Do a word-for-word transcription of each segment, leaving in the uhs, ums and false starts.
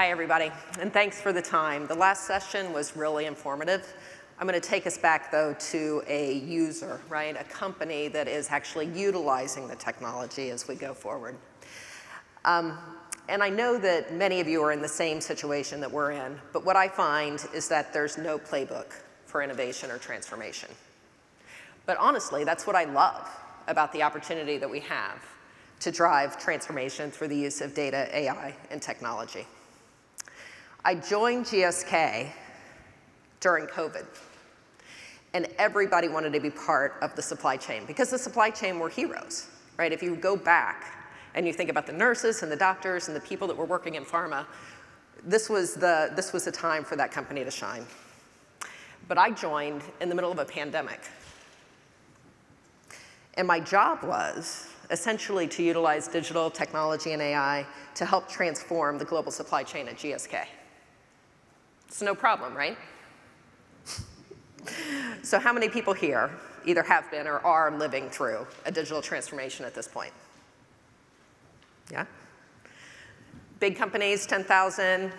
Hi, everybody, and thanks for the time. The last session was really informative. I'm going to take us back, though, to a user, right, a company that is actually utilizing the technology as we go forward. Um, and I know that many of you are in the same situation that we're in, but what I find is that there's no playbook for innovation or transformation. But honestly, that's what I love about the opportunity that we have to drive transformation through the use of data, A I, and technology. I joined G S K during COVID, and everybody wanted to be part of the supply chain because the supply chain were heroes, right? If you go back and you think about the nurses and the doctors and the people that were working in pharma, this was the, this was the time for that company to shine. But I joined in the middle of a pandemic, and my job was essentially to utilize digital technology and A I to help transform the global supply chain at G S K. It's no problem, right? So how many people here either have been or are living through a digital transformation at this point? Yeah? Big companies, ten thousand,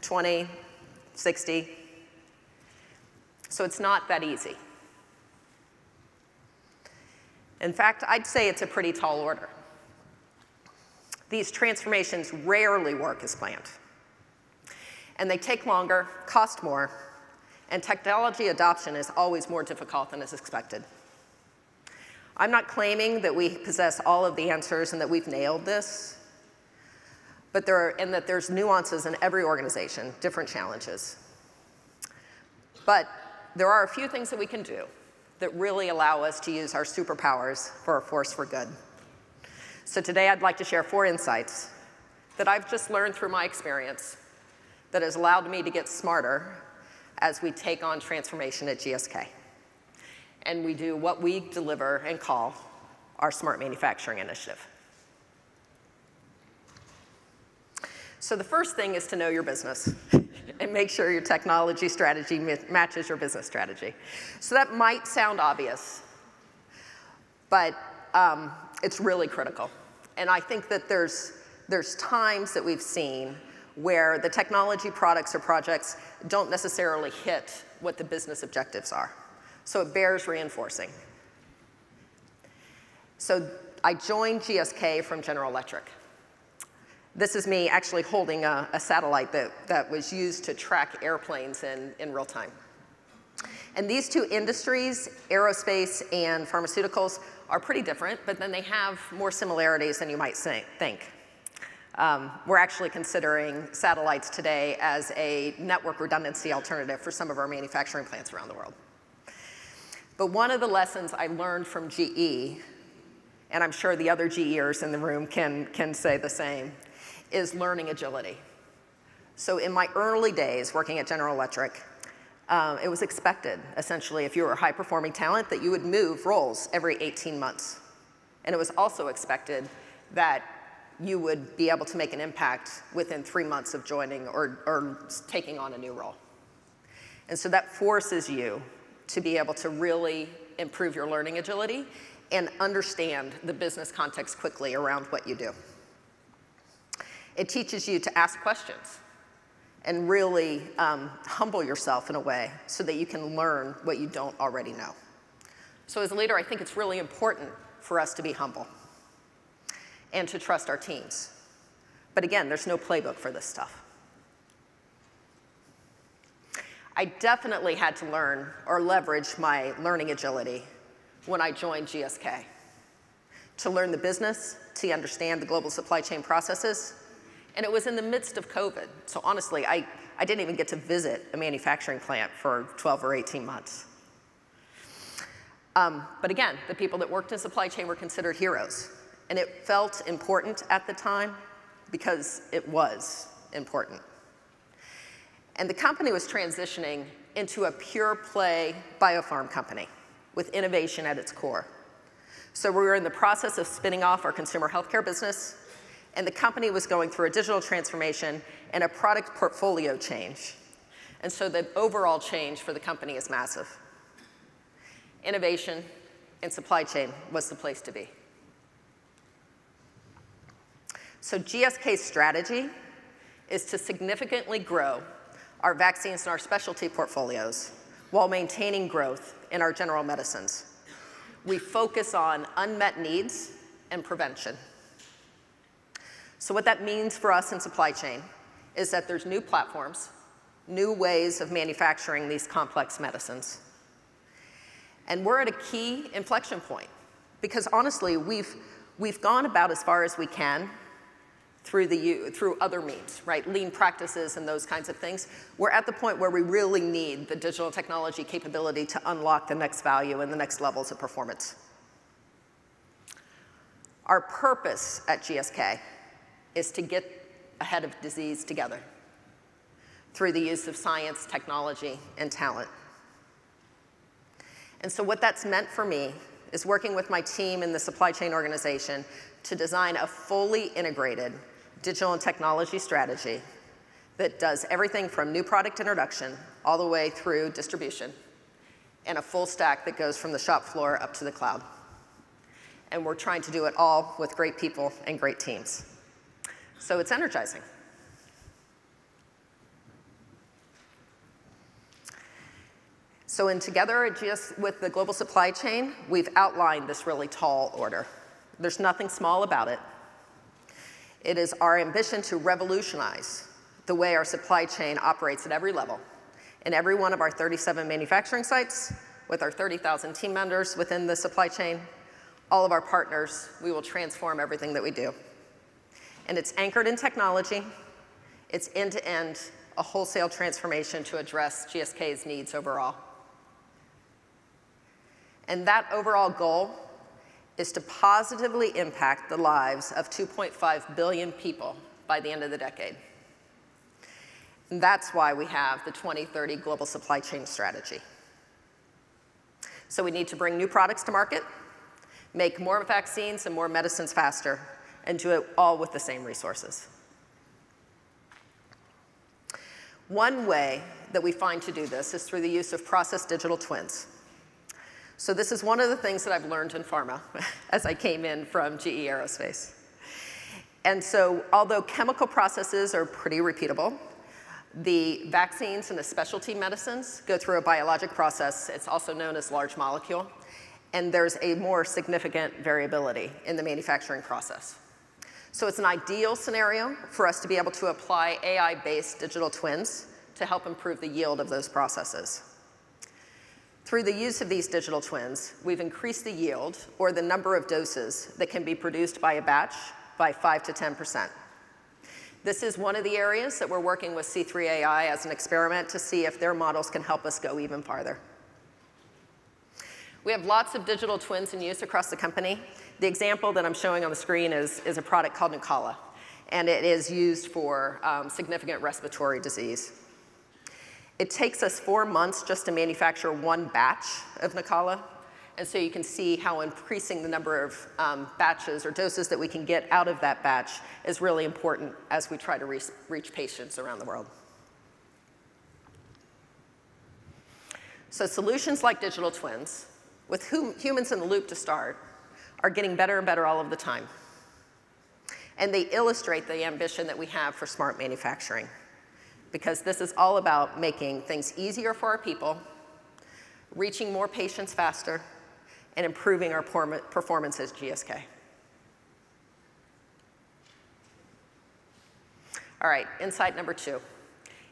twenty, sixty. So it's not that easy. In fact, I'd say it's a pretty tall order. These transformations rarely work as planned. And they take longer, cost more, and technology adoption is always more difficult than is expected. I'm not claiming that we possess all of the answers and that we've nailed this, but there are, and that there's nuances in every organization, different challenges. But there are a few things that we can do that really allow us to use our superpowers for a force for good. So today I'd like to share four insights that I've just learned through my experience that has allowed me to get smarter as we take on transformation at G S K. And we do what we deliver and call our Smart Manufacturing Initiative. So the first thing is to know your business and make sure your technology strategy matches your business strategy. So that might sound obvious, but um, it's really critical. And I think that there's, there's times that we've seen where the technology products or projects don't necessarily hit what the business objectives are. So it bears reinforcing. So I joined G S K from General Electric. This is me actually holding a, a satellite that, that was used to track airplanes in, in real time. And these two industries, aerospace and pharmaceuticals, are pretty different, but then they have more similarities than you might say, think. Um, we're actually considering satellites today as a network redundancy alternative for some of our manufacturing plants around the world. But one of the lessons I learned from G E, and I'm sure the other GEers in the room can, can say the same, is learning agility. So in my early days working at General Electric, um, it was expected, essentially, if you were a high-performing talent, that you would move roles every eighteen months. And it was also expected that you would be able to make an impact within three months of joining or, or taking on a new role. And so that forces you to be able to really improve your learning agility and understand the business context quickly around what you do. It teaches you to ask questions and really um, humble yourself in a way so that you can learn what you don't already know. So as a leader, I think it's really important for us to be humble and to trust our teams. But again, there's no playbook for this stuff. I definitely had to learn or leverage my learning agility when I joined G S K to learn the business, to understand the global supply chain processes, and it was in the midst of COVID. So honestly, I, I didn't even get to visit a manufacturing plant for twelve or eighteen months. Um, but again, the people that worked in supply chain were considered heroes. And it felt important at the time because it was important. And the company was transitioning into a pure play biopharm company with innovation at its core. So we were in the process of spinning off our consumer healthcare business, and the company was going through a digital transformation and a product portfolio change. And so the overall change for the company is massive. Innovation and supply chain was the place to be. So G S K's strategy is to significantly grow our vaccines and our specialty portfolios while maintaining growth in our general medicines. We focus on unmet needs and prevention. So what that means for us in supply chain is that there's new platforms, new ways of manufacturing these complex medicines. And we're at a key inflection point because honestly, we've, we've gone about as far as we can through, the, through other means, right? Lean practices and those kinds of things. We're at the point where we really need the digital technology capability to unlock the next value and the next levels of performance. Our purpose at G S K is to get ahead of disease together through the use of science, technology, and talent. And so what that's meant for me is working with my team in the supply chain organization to design a fully integrated digital and technology strategy that does everything from new product introduction all the way through distribution and a full stack that goes from the shop floor up to the cloud. And we're trying to do it all with great people and great teams. So it's energizing. So in together at G S K with the global supply chain, we've outlined this really tall order. There's nothing small about it. It is our ambition to revolutionize the way our supply chain operates at every level, in every one of our thirty-seven manufacturing sites, with our thirty thousand team members within the supply chain, all of our partners. We will transform everything that we do. And it's anchored in technology. It's end-to-end, a wholesale transformation to address G S K's needs overall. And that overall goal is to positively impact the lives of two point five billion people by the end of the decade. And that's why we have the twenty thirty Global Supply Chain Strategy. So we need to bring new products to market, make more vaccines and more medicines faster, and do it all with the same resources. One way that we find to do this is through the use of process digital twins. So this is one of the things that I've learned in pharma as I came in from G E Aerospace. And so although chemical processes are pretty repeatable, the vaccines and the specialty medicines go through a biologic process. It's also known as large molecule. And there's a more significant variability in the manufacturing process. So it's an ideal scenario for us to be able to apply A I-based digital twins to help improve the yield of those processes. Through the use of these digital twins, we've increased the yield, or the number of doses that can be produced by a batch, by five to ten percent. This is one of the areas that we're working with C three A I as an experiment to see if their models can help us go even farther. We have lots of digital twins in use across the company. The example that I'm showing on the screen is, is a product called Nucala, and it is used for um, significant respiratory disease. It takes us four months just to manufacture one batch of Nucala, and so you can see how increasing the number of um, batches or doses that we can get out of that batch is really important as we try to re reach patients around the world. So solutions like digital twins, with whom, humans in the loop to start, are getting better and better all of the time. And they illustrate the ambition that we have for smart manufacturing, because this is all about making things easier for our people, reaching more patients faster, and improving our performance as G S K. All right, insight number two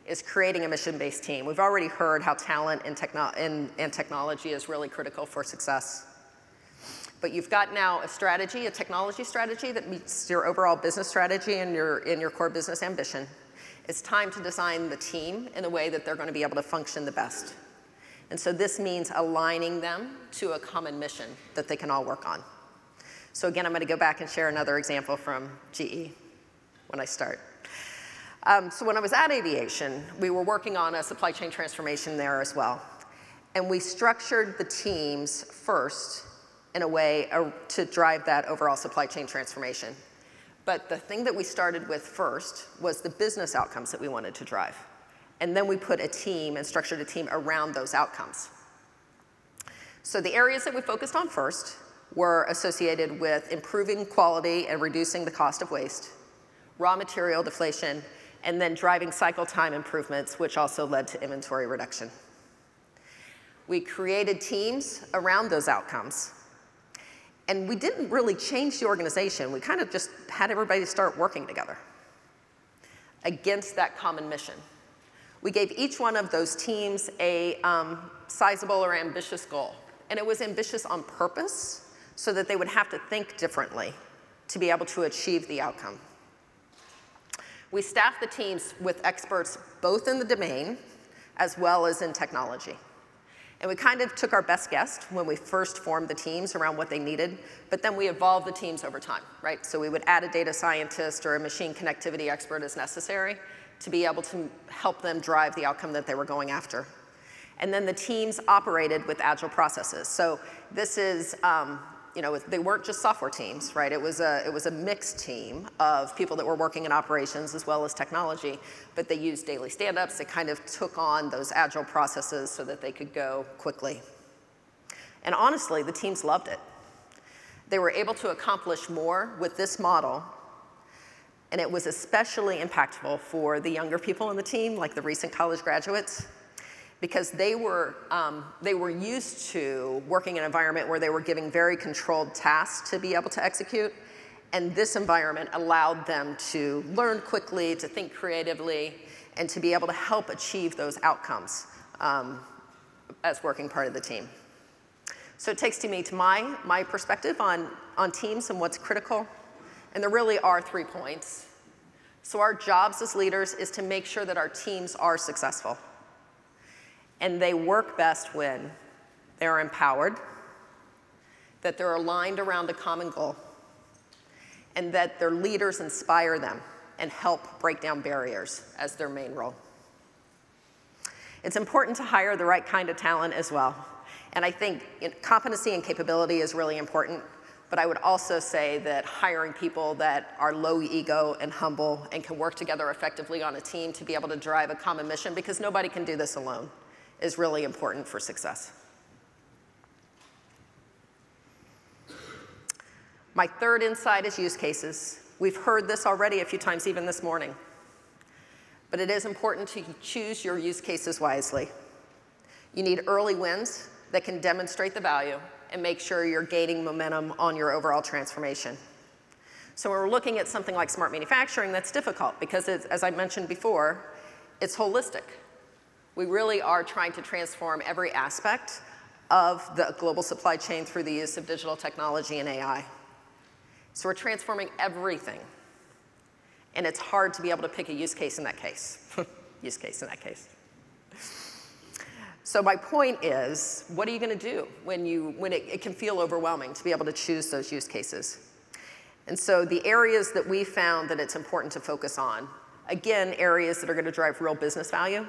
is creating a mission-based team. We've already heard how talent and, techno and, and technology is really critical for success. But you've got now a strategy, a technology strategy that meets your overall business strategy and your, and your core business ambition. It's time to design the team in a way that they're going to be able to function the best. And so this means aligning them to a common mission that they can all work on. So again, I'm going to go back and share another example from G E when I start. Um, so when I was at aviation, we were working on a supply chain transformation there as well. And we structured the teams first in a way to drive that overall supply chain transformation. But the thing that we started with first was the business outcomes that we wanted to drive. And then we put a team and structured a team around those outcomes. So the areas that we focused on first were associated with improving quality and reducing the cost of waste, raw material deflation, and then driving cycle time improvements, which also led to inventory reduction. We created teams around those outcomes. And we didn't really change the organization. We kind of just had everybody start working together against that common mission. We gave each one of those teams a um, sizable or ambitious goal. And it was ambitious on purpose so that they would have to think differently to be able to achieve the outcome. We staffed the teams with experts both in the domain as well as in technology. And we kind of took our best guess when we first formed the teams around what they needed, but then we evolved the teams over time, right? So we would add a data scientist or a machine connectivity expert as necessary to be able to help them drive the outcome that they were going after. And then the teams operated with agile processes. So this is, um, you know, they weren't just software teams, right? It was a, it was a mixed team of people that were working in operations as well as technology, but they used daily stand-ups. They kind of took on those agile processes so that they could go quickly. And honestly, the teams loved it. They were able to accomplish more with this model, and it was especially impactful for the younger people in the team, like the recent college graduates, because they were, um, they were used to working in an environment where they were given very controlled tasks to be able to execute, and this environment allowed them to learn quickly, to think creatively, and to be able to help achieve those outcomes um, as working part of the team. So it takes to me to my, my perspective on, on teams and what's critical, and there really are three points. So our jobs as leaders is to make sure that our teams are successful. And they work best when they're empowered, that they're aligned around a common goal, and that their leaders inspire them and help break down barriers as their main role. It's important to hire the right kind of talent as well. And I think competency and capability is really important, but I would also say that hiring people that are low ego and humble and can work together effectively on a team to be able to drive a common mission, because nobody can do this alone, is really important for success. My third insight is use cases. We've heard this already a few times, even this morning. But it is important to choose your use cases wisely. You need early wins that can demonstrate the value and make sure you're gaining momentum on your overall transformation. So when we're looking at something like smart manufacturing, that's difficult because, it's, as I mentioned before, it's holistic. We really are trying to transform every aspect of the global supply chain through the use of digital technology and A I. So we're transforming everything. And it's hard to be able to pick a use case in that case. Use case in that case. So my point is, what are you going to do when, you, when it, it can feel overwhelming to be able to choose those use cases? And so the areas that we found that it's important to focus on, again, areas that are going to drive real business value,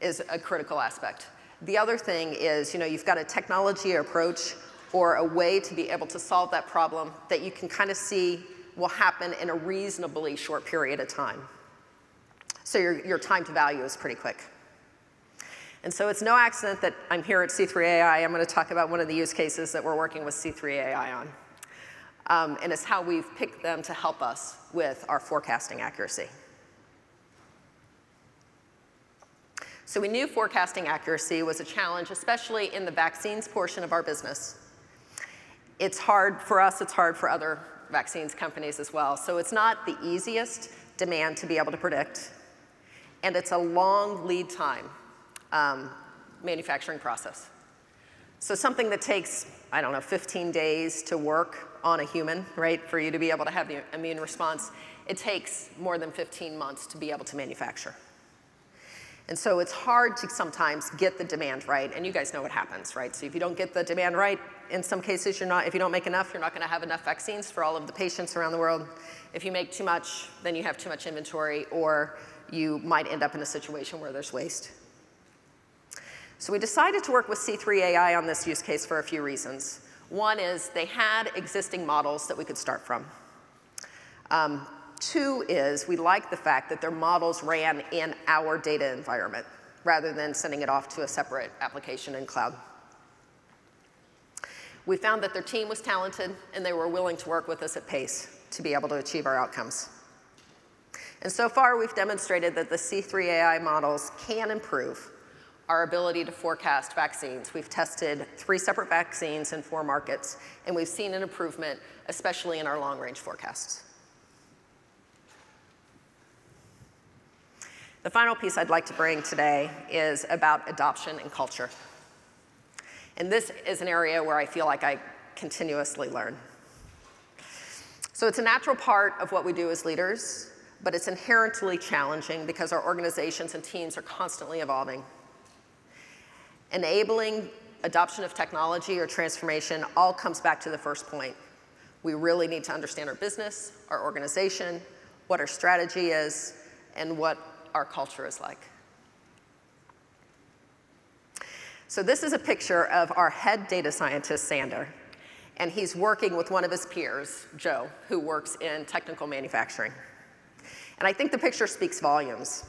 is a critical aspect. The other thing is, you know, you've got a technology approach or a way to be able to solve that problem that you can kind of see will happen in a reasonably short period of time. So your, your time to value is pretty quick. And so it's no accident that I'm here at C three A I. I'm going to talk about one of the use cases that we're working with C three A I on. Um, and it's how we've picked them to help us with our forecasting accuracy. So we knew forecasting accuracy was a challenge, especially in the vaccines portion of our business. It's hard for us, it's hard for other vaccines companies as well. So it's not the easiest demand to be able to predict. And it's a long lead time um, manufacturing process. So something that takes, I don't know, fifteen days to work on a human, right, for you to be able to have the immune response, it takes more than fifteen months to be able to manufacture. And so it's hard to sometimes get the demand right, and you guys know what happens, right? So if you don't get the demand right, in some cases, you're not, if you don't make enough, you're not going to have enough vaccines for all of the patients around the world. If you make too much, then you have too much inventory, or you might end up in a situation where there's waste. So we decided to work with C three A I on this use case for a few reasons. One is they had existing models that we could start from. Um, Two is we like the fact that their models ran in our data environment rather than sending it off to a separate application in cloud. We found that their team was talented and they were willing to work with us at pace to be able to achieve our outcomes. And so far, we've demonstrated that the C three A I models can improve our ability to forecast vaccines. We've tested three separate vaccines in four markets, and we've seen an improvement, especially in our long-range forecasts. The final piece I'd like to bring today is about adoption and culture. And this is an area where I feel like I continuously learn. So it's a natural part of what we do as leaders, but it's inherently challenging because our organizations and teams are constantly evolving. Enabling adoption of technology or transformation all comes back to the first point. We really need to understand our business, our organization, what our strategy is, and what our culture is like. So this is a picture of our head data scientist, Sander, and he's working with one of his peers, Joe, who works in technical manufacturing. And I think the picture speaks volumes.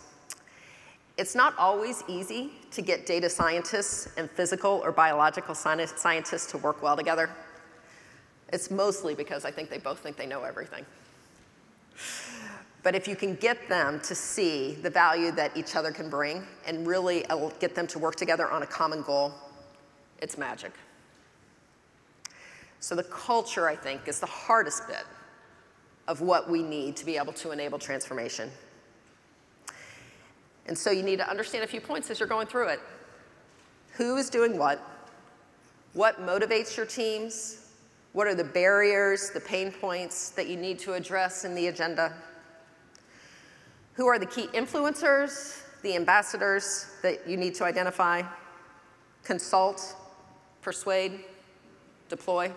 It's not always easy to get data scientists and physical or biological scientists to work well together. It's mostly because I think they both think they know everything. But if you can get them to see the value that each other can bring and really get them to work together on a common goal, it's magic. So the culture, I think, is the hardest bit of what we need to be able to enable transformation. And so you need to understand a few points as you're going through it. Who is doing what? What motivates your teams? What are the barriers, the pain points that you need to address in the agenda? Who are the key influencers, the ambassadors that you need to identify? Consult, persuade, deploy.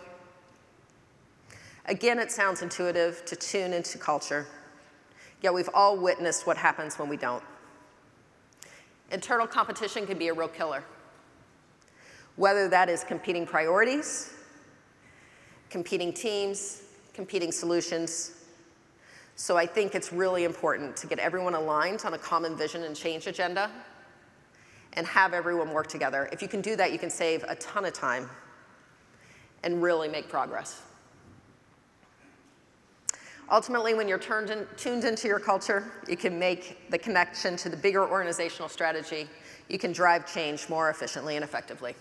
Again, it sounds intuitive to tune into culture. Yet we've all witnessed what happens when we don't. Internal competition can be a real killer, whether that is competing priorities, competing teams, competing solutions. So I think it's really important to get everyone aligned on a common vision and change agenda and have everyone work together. If you can do that, you can save a ton of time and really make progress. Ultimately, when you're turned in, tuned into your culture, you can make the connection to the bigger organizational strategy. You can drive change more efficiently and effectively.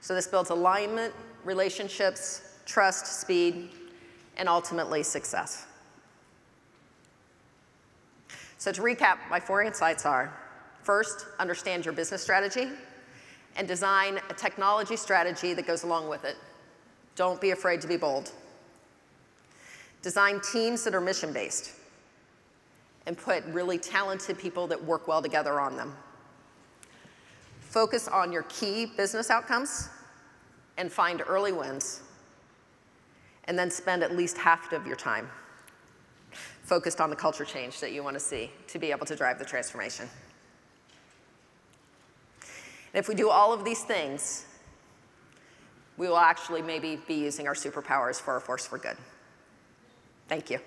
So this builds alignment, relationships, trust, speed, and ultimately success. So to recap, my four insights are, first, understand your business strategy and design a technology strategy that goes along with it. Don't be afraid to be bold. Design teams that are mission-based and put really talented people that work well together on them. Focus on your key business outcomes and find early wins. And then spend at least half of your time focused on the culture change that you want to see to be able to drive the transformation. And if we do all of these things, we will actually maybe be using our superpowers for a force for good. Thank you.